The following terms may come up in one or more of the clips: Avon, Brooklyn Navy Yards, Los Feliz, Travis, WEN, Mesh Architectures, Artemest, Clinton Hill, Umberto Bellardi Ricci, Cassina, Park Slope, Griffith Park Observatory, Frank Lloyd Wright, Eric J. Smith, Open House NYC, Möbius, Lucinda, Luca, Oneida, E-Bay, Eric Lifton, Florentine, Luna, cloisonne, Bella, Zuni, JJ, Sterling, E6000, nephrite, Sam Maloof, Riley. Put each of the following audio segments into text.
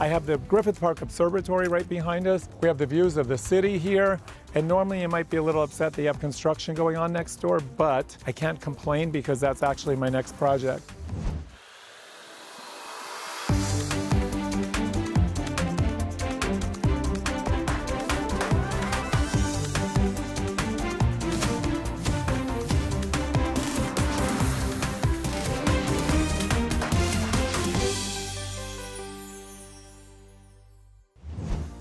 I have the Griffith Park Observatory right behind us. We have the views of the city here. And normally you might be a little upset that you have construction going on next door, but I can't complain because that's actually my next project.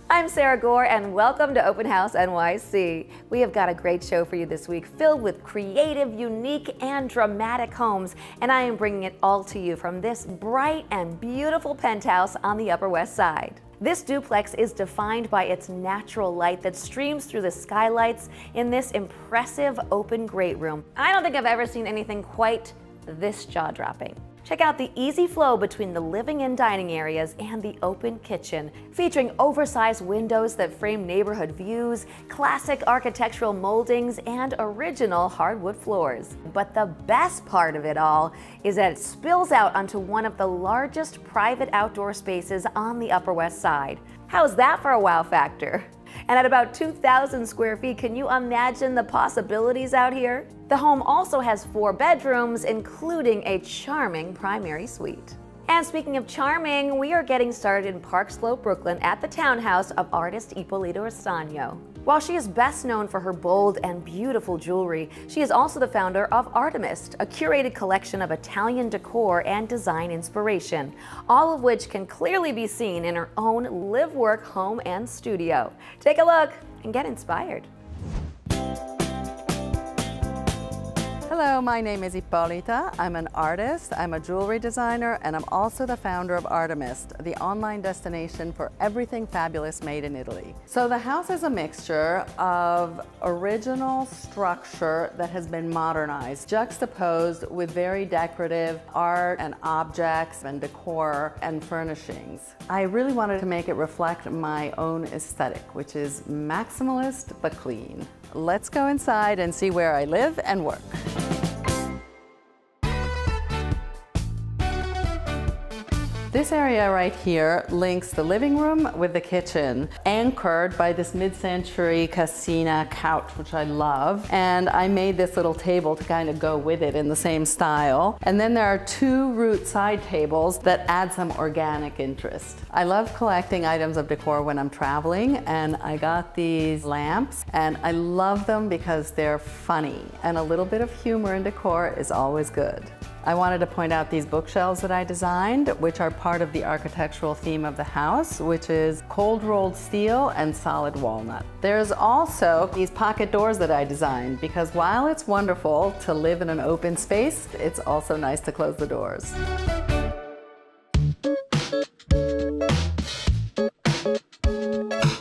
I'm Sarah Gore and welcome to Open House NYC. We have got a great show for you this week filled with creative, unique, and dramatic homes, and I am bringing it all to you from this bright and beautiful penthouse on the Upper West Side. This duplex is defined by its natural light that streams through the skylights in this impressive open great room. I don't think I've ever seen anything quite this jaw-dropping. Check out the easy flow between the living and dining areas and the open kitchen, featuring oversized windows that frame neighborhood views, classic architectural moldings, and original hardwood floors. But the best part of it all is that it spills out onto one of the largest private outdoor spaces on the Upper West Side. How's that for a wow factor? And at about 2,000 square feet, can you imagine the possibilities out here? The home also has 4 bedrooms, including a charming primary suite. And speaking of charming, we are getting started in Park Slope, Brooklyn at the townhouse of artist Ippolita Rostagno. While she is best known for her bold and beautiful jewelry, she is also the founder of Artemest, a curated collection of Italian decor and design inspiration, all of which can clearly be seen in her own live, work, home, and studio. Take a look and get inspired. Hello, my name is Ippolita. I'm an artist, I'm a jewelry designer, and I'm also the founder of Artemest, the online destination for everything fabulous made in Italy. So the house is a mixture of original structure that has been modernized, juxtaposed with very decorative art and objects and decor and furnishings. I really wanted to make it reflect my own aesthetic, which is maximalist but clean. Let's go inside and see where I live and work. This area right here links the living room with the kitchen, anchored by this mid-century Cassina couch, which I love. And I made this little table to kind of go with it in the same style. And then there are 2 root side tables that add some organic interest. I love collecting items of decor when I'm traveling, and I got these lamps, and I love them because they're funny, and a little bit of humor in decor is always good. I wanted to point out these bookshelves that I designed, which are part of the architectural theme of the house, which is cold rolled steel and solid walnut. There's also these pocket doors that I designed, because while it's wonderful to live in an open space, it's also nice to close the doors.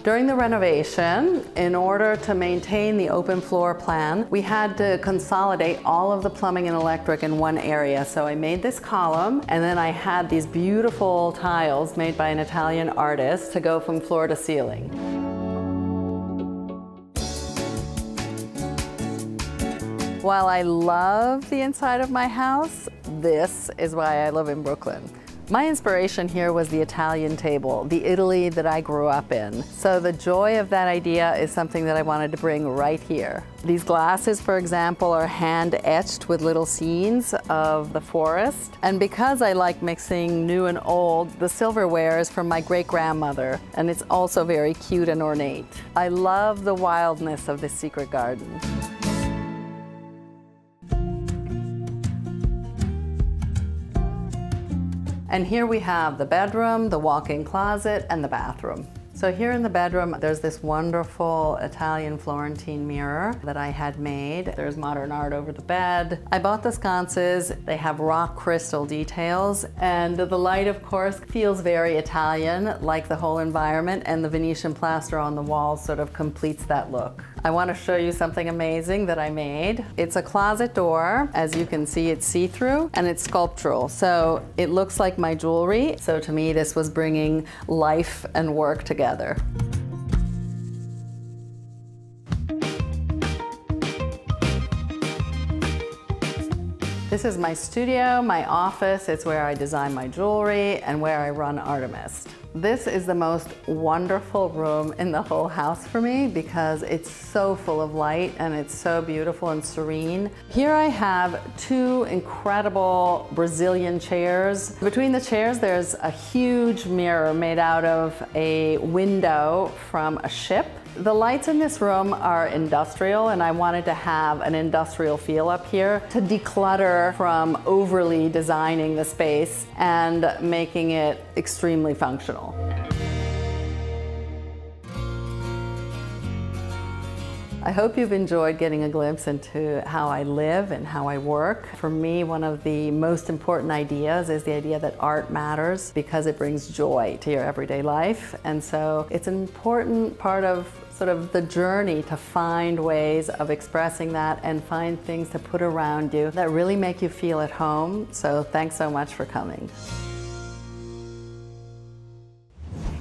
During the renovation, in order to maintain the open floor plan, we had to consolidate all of the plumbing and electric in one area. So I made this column, and then I had these beautiful tiles made by an Italian artist to go from floor to ceiling. While I love the inside of my house, this is why I live in Brooklyn. My inspiration here was the Italian table, the Italy that I grew up in. So the joy of that idea is something that I wanted to bring right here. These glasses, for example, are hand etched with little scenes of the forest. And because I like mixing new and old, the silverware is from my great-grandmother, and it's also very cute and ornate. I love the wildness of this secret garden. And here we have the bedroom, the walk-in closet, and the bathroom. So here in the bedroom, there's this wonderful Italian Florentine mirror that I had made. There's modern art over the bed. I bought the sconces. They have rock crystal details. And the light, of course, feels very Italian, like the whole environment, and the Venetian plaster on the wall sort of completes that look. I want to show you something amazing that I made. It's a closet door. As you can see, it's see-through and it's sculptural. So it looks like my jewelry. So to me, this was bringing life and work together. This is my studio, my office. It's where I design my jewelry and where I run Artemest. This is the most wonderful room in the whole house for me because it's so full of light and it's so beautiful and serene. Here I have two incredible Brazilian chairs. Between the chairs, there's a huge mirror made out of a window from a ship. The lights in this room are industrial, and I wanted to have an industrial feel up here to declutter from overly designing the space and making it extremely functional. I hope you've enjoyed getting a glimpse into how I live and how I work. For me, one of the most important ideas is the idea that art matters because it brings joy to your everyday life. And so it's an important part of sort of the journey to find ways of expressing that and find things to put around you that really make you feel at home. So thanks so much for coming.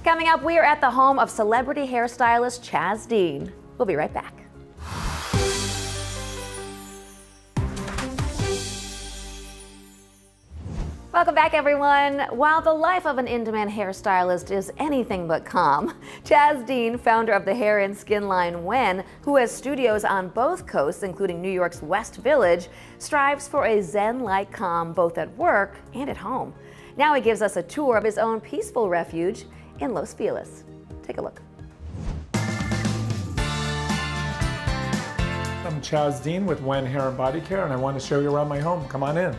Coming up, we are at the home of celebrity hairstylist Chaz Dean. We'll be right back. Welcome back, everyone. While the life of an in-demand hairstylist is anything but calm, Chaz Dean, founder of the hair and skin line WEN, who has studios on both coasts, including New York's West Village, strives for a zen-like calm both at work and at home. Now he gives us a tour of his own peaceful refuge in Los Feliz. Take a look. I'm Chaz Dean with WEN Hair and Body Care, and I want to show you around my home. Come on in.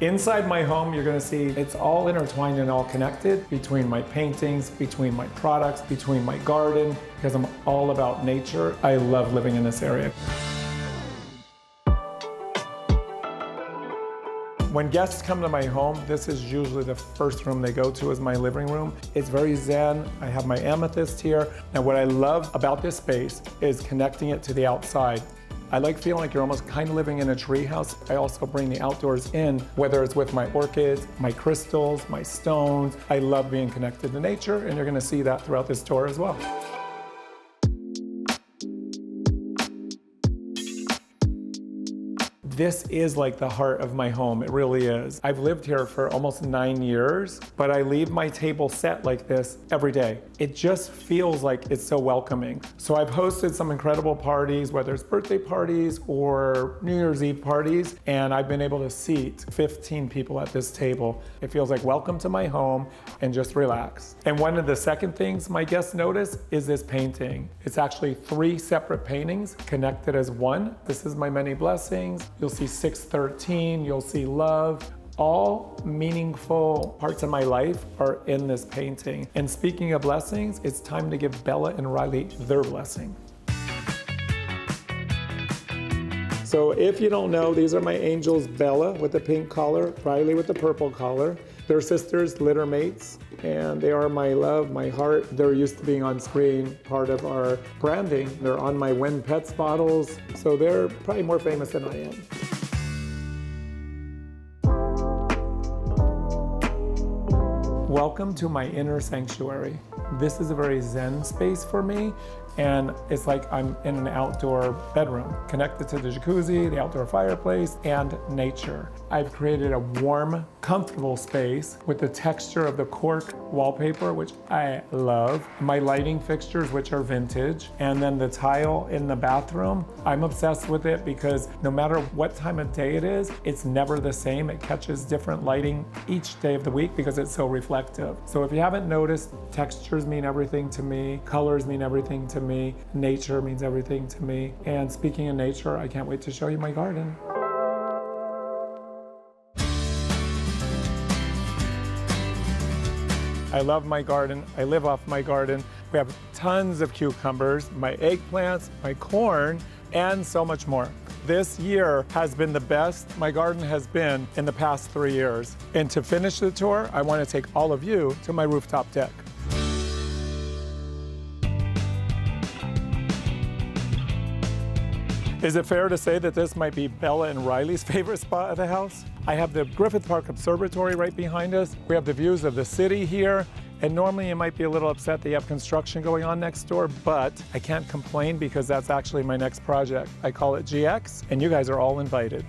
Inside my home, you're going to see it's all intertwined and all connected between my paintings, between my products, between my garden, because I'm all about nature. I love living in this area. When guests come to my home, this is usually the first room they go to is my living room. It's very zen. I have my amethyst here. And what I love about this space is connecting it to the outside. I like feeling like you're almost kind of living in a treehouse. I also bring the outdoors in, whether it's with my orchids, my crystals, my stones. I love being connected to nature, and you're going to see that throughout this tour as well. This is like the heart of my home, it really is. I've lived here for almost 9 years, but I leave my table set like this every day. It just feels like it's so welcoming. So I've hosted some incredible parties, whether it's birthday parties or New Year's Eve parties, and I've been able to seat 15 people at this table. It feels like welcome to my home and just relax. And one of the second things my guests notice is this painting. It's actually 3 separate paintings connected as one. This is my many blessings. You'll see 613, you'll see love. All meaningful parts of my life are in this painting. And speaking of blessings, it's time to give Bella and Riley their blessing. So if you don't know, these are my angels, Bella with the pink collar, Riley with the purple collar. They're sisters, litter mates, and they are my love, my heart. They're used to being on screen, part of our branding. They're on my WEN Pets bottles, so they're probably more famous than I am. Welcome to my inner sanctuary. This is a very zen space for me, and it's like I'm in an outdoor bedroom, connected to the jacuzzi, the outdoor fireplace, and nature. I've created a warm, comfortable space with the texture of the cork wallpaper, which I love, my lighting fixtures, which are vintage, and then the tile in the bathroom. I'm obsessed with it because no matter what time of day it is, it's never the same. It catches different lighting each day of the week because it's so reflective. So if you haven't noticed, textures mean everything to me, colors mean everything to me, nature means everything to me. And speaking of nature, I can't wait to show you my garden. I love my garden, I live off my garden. We have tons of cucumbers, my eggplants, my corn, and so much more. This year has been the best my garden has been in the past 3 years. And to finish the tour, I want to take all of you to my rooftop deck. Is it fair to say that this might be Bella and Riley's favorite spot of the house? I have the Griffith Park Observatory right behind us. We have the views of the city here. And normally you might be a little upset that you have construction going on next door, but I can't complain because that's actually my next project. I call it GX, and you guys are all invited.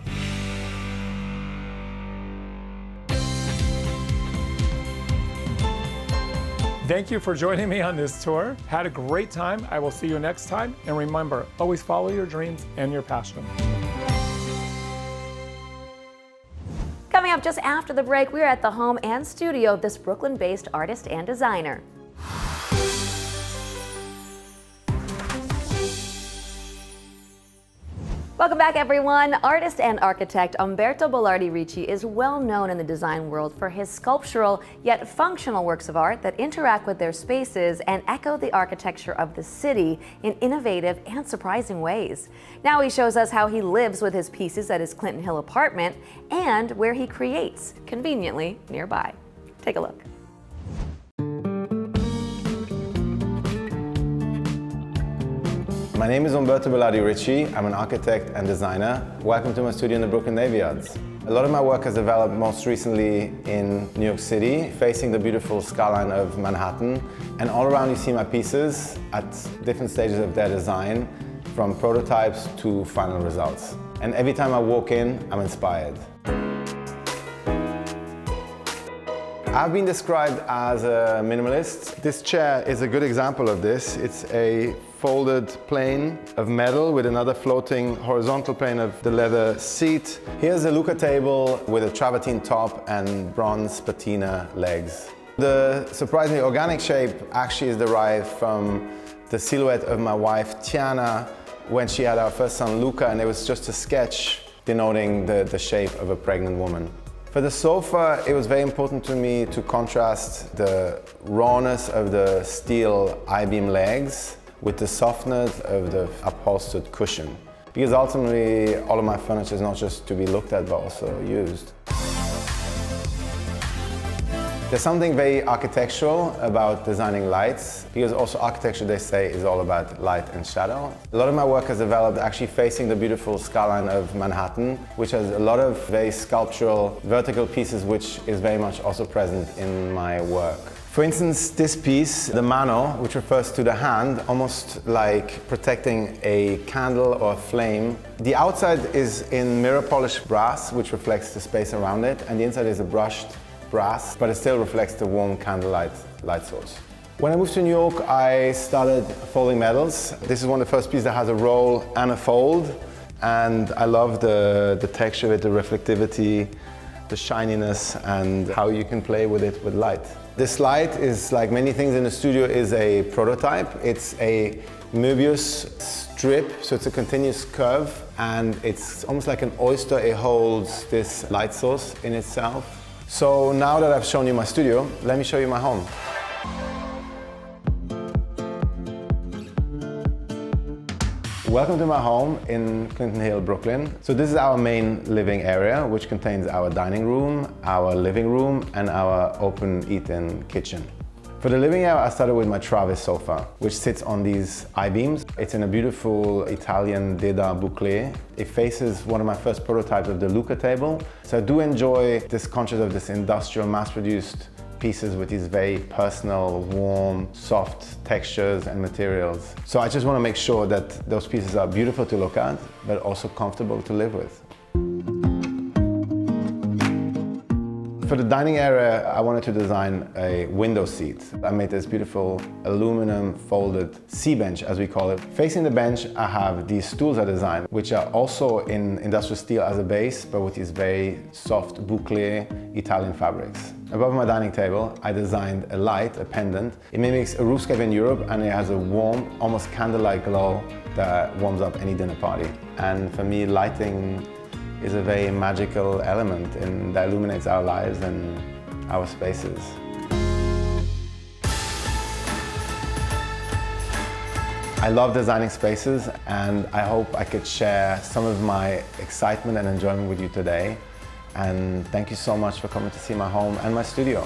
Thank you for joining me on this tour. Had a great time. I will see you next time. And remember, always follow your dreams and your passion. Coming up just after the break, we're at the home and studio of this Brooklyn-based artist and designer. Welcome back, everyone. Artist and architect Umberto Bellardi Ricci is well known in the design world for his sculptural yet functional works of art that interact with their spaces and echo the architecture of the city in innovative and surprising ways. Now he shows us how he lives with his pieces at his Clinton Hill apartment and where he creates, conveniently nearby. Take a look. My name is Umberto Bellardi Ricci. I'm an architect and designer. Welcome to my studio in the Brooklyn Navy Yards. A lot of my work has developed most recently in New York City, facing the beautiful skyline of Manhattan. And all around you see my pieces at different stages of their design, from prototypes to final results. And every time I walk in, I'm inspired. I've been described as a minimalist. This chair is a good example of this. It's a folded plane of metal with another floating horizontal plane of the leather seat. Here's a Luca table with a travertine top and bronze patina legs. The surprisingly organic shape actually is derived from the silhouette of my wife Tiana when she had our first son Luca, and it was just a sketch denoting the shape of a pregnant woman. For the sofa, it was very important to me to contrast the rawness of the steel I-beam legs with the softness of the upholstered cushion. Because ultimately, all of my furniture is not just to be looked at, but also used. There's something very architectural about designing lights, because also architecture, they say, is all about light and shadow. A lot of my work has developed actually facing the beautiful skyline of Manhattan, which has a lot of very sculptural vertical pieces, which is very much also present in my work. For instance, this piece, the mano, which refers to the hand, almost like protecting a candle or a flame. The outside is in mirror polished brass, which reflects the space around it, and the inside is a brushed brass, but it still reflects the warm candlelight light source. When I moved to New York, I started folding medals. This is one of the first pieces that has a roll and a fold, and I love the texture of it, the reflectivity, the shininess, and how you can play with it with light. This light is, like many things in the studio, is a prototype. It's a Möbius strip, so it's a continuous curve, and it's almost like an oyster. It holds this light source in itself. So now that I've shown you my studio, let me show you my home. Welcome to my home in Clinton Hill, Brooklyn. So this is our main living area, which contains our dining room, our living room, and our open eat-in kitchen. For the living area, I started with my Travis sofa, which sits on these I-beams. It's in a beautiful Italian Deda boucle. It faces one of my first prototypes of the Luca table. So I do enjoy this concept of this industrial, mass-produced pieces with these very personal, warm, soft textures and materials. So I just want to make sure that those pieces are beautiful to look at, but also comfortable to live with. For the dining area, I wanted to design a window seat. I made this beautiful aluminum folded sea bench, as we call it. Facing the bench, I have these stools I designed, which are also in industrial steel as a base, but with these very soft boucle Italian fabrics. Above my dining table, I designed a light, a pendant. It mimics a roofscape in Europe, and it has a warm, almost candlelight glow that warms up any dinner party. And for me, lighting is a very magical element that illuminates our lives and our spaces. I love designing spaces, and I hope I could share some of my excitement and enjoyment with you today. And thank you so much for coming to see my home and my studio.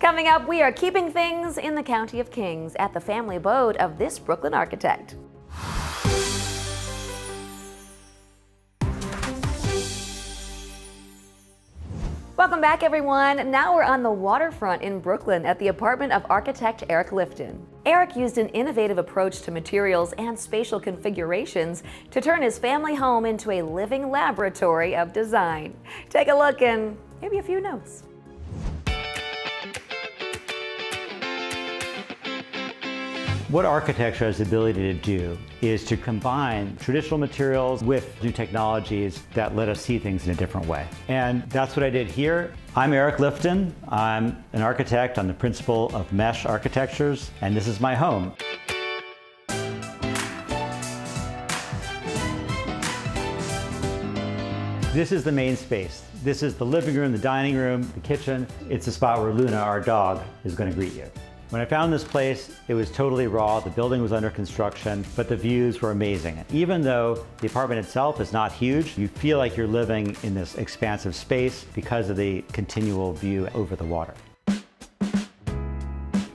Coming up, we are keeping things in the County of Kings at the family abode of this Brooklyn architect. Welcome back, everyone. Now we're on the waterfront in Brooklyn at the apartment of architect Eric Lifton. Eric used an innovative approach to materials and spatial configurations to turn his family home into a living laboratory of design. Take a look and maybe a few notes. What architecture has the ability to do is to combine traditional materials with new technologies that let us see things in a different way. And that's what I did here. I'm Eric Lifton. I'm an architect. I'm the principal of Mesh Architectures, and this is my home. This is the main space. This is the living room, the dining room, the kitchen. It's the spot where Luna, our dog, is going to greet you. When I found this place, it was totally raw. The building was under construction, but the views were amazing. Even though the apartment itself is not huge, you feel like you're living in this expansive space because of the continual view over the water.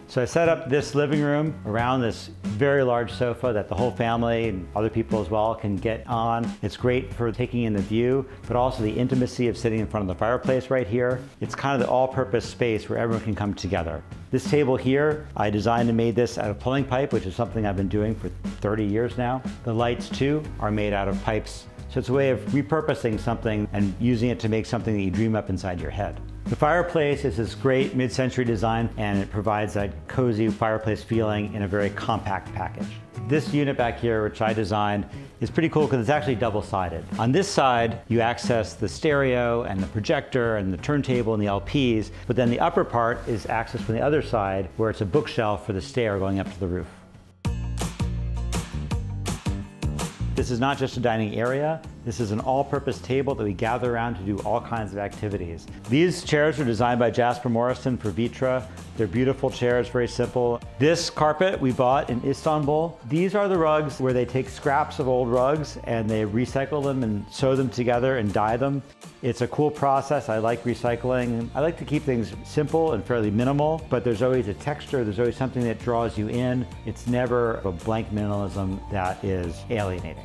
So I set up this living room around this very large sofa that the whole family and other people as well can get on. It's great for taking in the view, but also the intimacy of sitting in front of the fireplace right here. It's kind of the all-purpose space where everyone can come together. This table here, I designed and made this out of pulling pipe, which is something I've been doing for 30 years now. The lights too are made out of pipes. So it's a way of repurposing something and using it to make something that you dream up inside your head. The fireplace is this great mid-century design, and it provides that cozy fireplace feeling in a very compact package. This unit back here, which I designed, is pretty cool because it's actually double-sided. On this side, you access the stereo and the projector and the turntable and the LPs, but then the upper part is accessed from the other side, where it's a bookshelf for the stair going up to the roof. This is not just a dining area. This is an all-purpose table that we gather around to do all kinds of activities. These chairs were designed by Jasper Morrison for Vitra. They're beautiful chairs, very simple. This carpet we bought in Istanbul. These are the rugs where they take scraps of old rugs and they recycle them and sew them together and dye them. It's a cool process. I like recycling. I like to keep things simple and fairly minimal, but there's always a texture. There's always something that draws you in. It's never a blank minimalism that is alienating.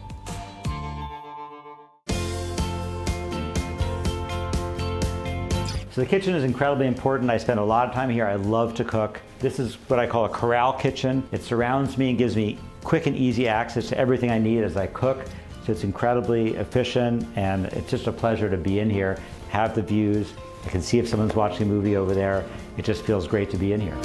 So the kitchen is incredibly important. I spend a lot of time here. I love to cook. This is what I call a corral kitchen. It surrounds me and gives me quick and easy access to everything I need as I cook. So it's incredibly efficient, and it's just a pleasure to be in here, have the views. I can see if someone's watching a movie over there. It just feels great to be in here.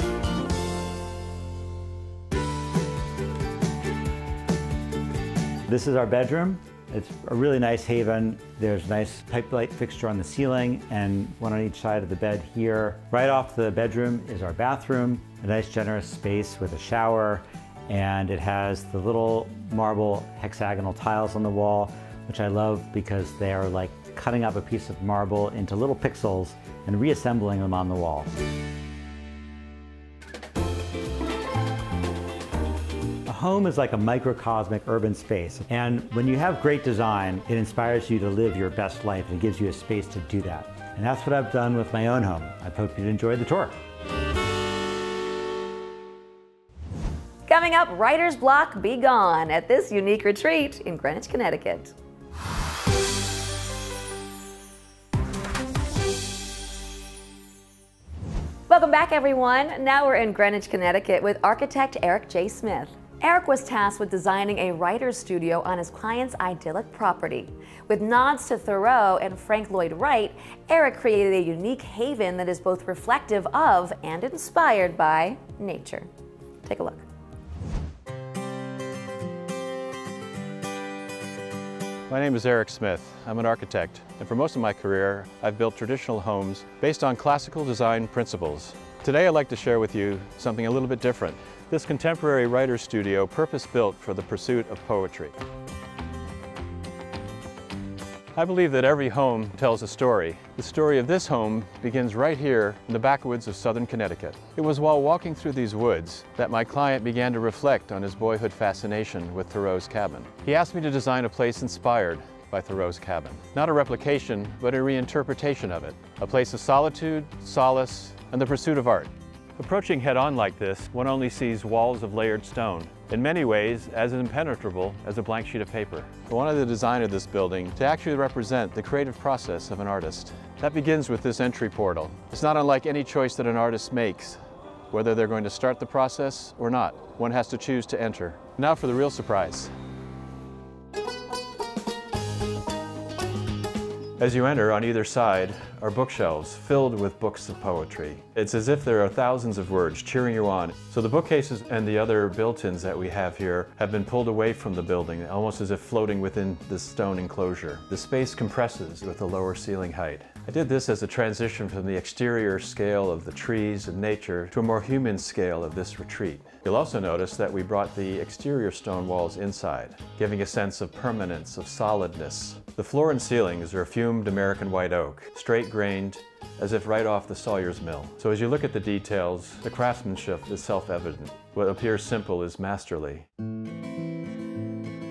This is our bedroom. It's a really nice haven. There's a nice pipe light fixture on the ceiling and one on each side of the bed here. Right off the bedroom is our bathroom, a nice generous space with a shower, and it has the little marble hexagonal tiles on the wall, which I love because they are like cutting up a piece of marble into little pixels and reassembling them on the wall. Home is like a microcosmic urban space. And when you have great design, it inspires you to live your best life, and it gives you a space to do that. And that's what I've done with my own home. I hope you enjoyed the tour. Coming up, Writer's Block Be Gone at this unique retreat in Greenwich, Connecticut. Welcome back, everyone. Now we're in Greenwich, Connecticut with architect Eric J. Smith. Eric was tasked with designing a writer's studio on his client's idyllic property. With nods to Thoreau and Frank Lloyd Wright, Eric created a unique haven that is both reflective of and inspired by nature. Take a look. My name is Eric Smith. I'm an architect, and for most of my career, I've built traditional homes based on classical design principles. Today, I'd like to share with you something a little bit different. This contemporary writer's studio, purpose-built for the pursuit of poetry. I believe that every home tells a story. The story of this home begins right here in the backwoods of southern Connecticut. It was while walking through these woods that my client began to reflect on his boyhood fascination with Thoreau's cabin. He asked me to design a place inspired by Thoreau's cabin. Not a replication, but a reinterpretation of it. A place of solitude, solace, and the pursuit of art. Approaching head-on like this, one only sees walls of layered stone, in many ways as impenetrable as a blank sheet of paper. I wanted the design of this building to actually represent the creative process of an artist. That begins with this entry portal. It's not unlike any choice that an artist makes, whether they're going to start the process or not. One has to choose to enter. Now for the real surprise. As you enter, on either side are bookshelves filled with books of poetry. It's as if there are thousands of words cheering you on. So the bookcases and the other built-ins that we have here have been pulled away from the building, almost as if floating within this stone enclosure. The space compresses with a lower ceiling height. I did this as a transition from the exterior scale of the trees and nature to a more human scale of this retreat. You'll also notice that we brought the exterior stone walls inside, giving a sense of permanence, of solidness. The floor and ceilings are fumed American white oak, straight-grained, as if right off the sawyer's mill. So as you look at the details, the craftsmanship is self-evident. What appears simple is masterly.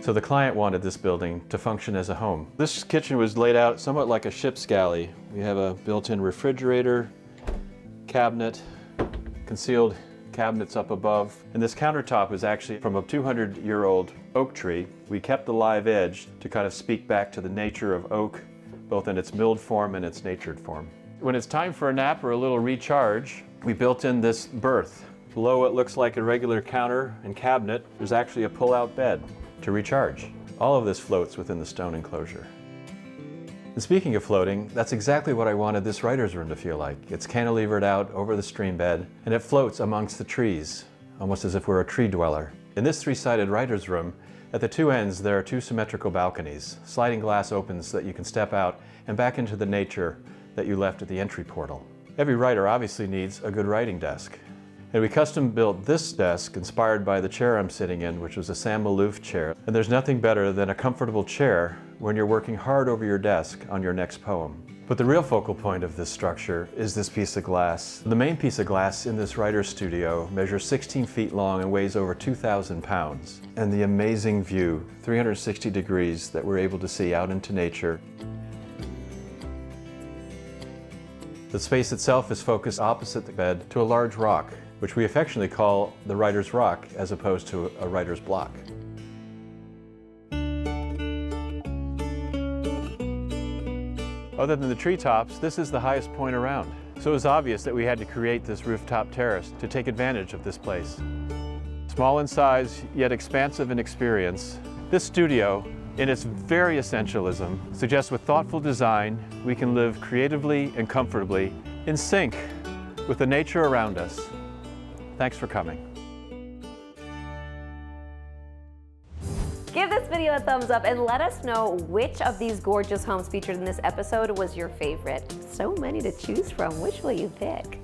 So the client wanted this building to function as a home. This kitchen was laid out somewhat like a ship's galley. We have a built-in refrigerator, cabinet, concealed cabinets up above. And this countertop is actually from a 200-year-old oak tree. We kept the live edge to kind of speak back to the nature of oak, both in its milled form and its natured form. When it's time for a nap or a little recharge, we built in this berth. Below what looks like a regular counter and cabinet, there's actually a pull-out bed to recharge. All of this floats within the stone enclosure. And speaking of floating, that's exactly what I wanted this writer's room to feel like. It's cantilevered out over the stream bed, and it floats amongst the trees, almost as if we're a tree dweller. In this three-sided writer's room, at the two ends there are two symmetrical balconies, sliding glass opens so that you can step out and back into the nature that you left at the entry portal. Every writer obviously needs a good writing desk. And we custom built this desk inspired by the chair I'm sitting in, which was a Sam Maloof chair. And there's nothing better than a comfortable chair when you're working hard over your desk on your next poem. But the real focal point of this structure is this piece of glass. The main piece of glass in this writer's studio measures 16 feet long and weighs over 2,000 pounds. And the amazing view, 360 degrees, that we're able to see out into nature. The space itself is focused opposite the bed to a large rock, which we affectionately call the writer's rock as opposed to a writer's block. Other than the treetops, this is the highest point around. So it was obvious that we had to create this rooftop terrace to take advantage of this place. Small in size, yet expansive in experience, this studio, in its very essentialism, suggests with thoughtful design, we can live creatively and comfortably in sync with the nature around us. Thanks for coming. Give this video a thumbs up and let us know which of these gorgeous homes featured in this episode was your favorite. So many to choose from. Which will you pick?